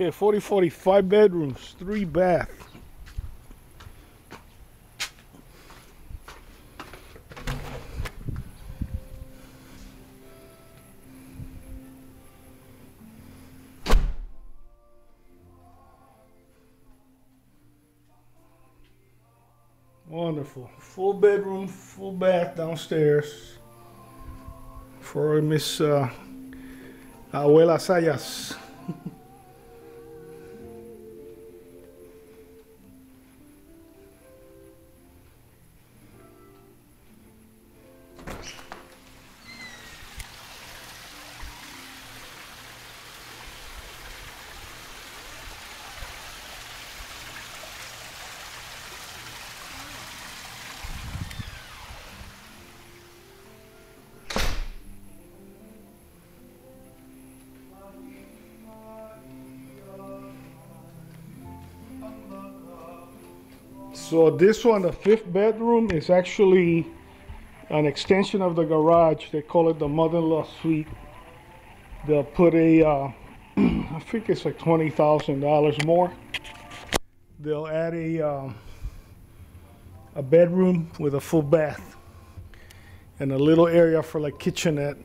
Okay, 40-40, 5 bedrooms, 3 baths. Wonderful. Full bedroom, full bath downstairs for Miss Abuela Sayas. So this one, the 5th bedroom, is actually an extension of the garage. They call it the mother-in-law suite. They'll put a, I think it's like $20,000 more. They'll add a bedroom with a full bath and a little area for like kitchenette.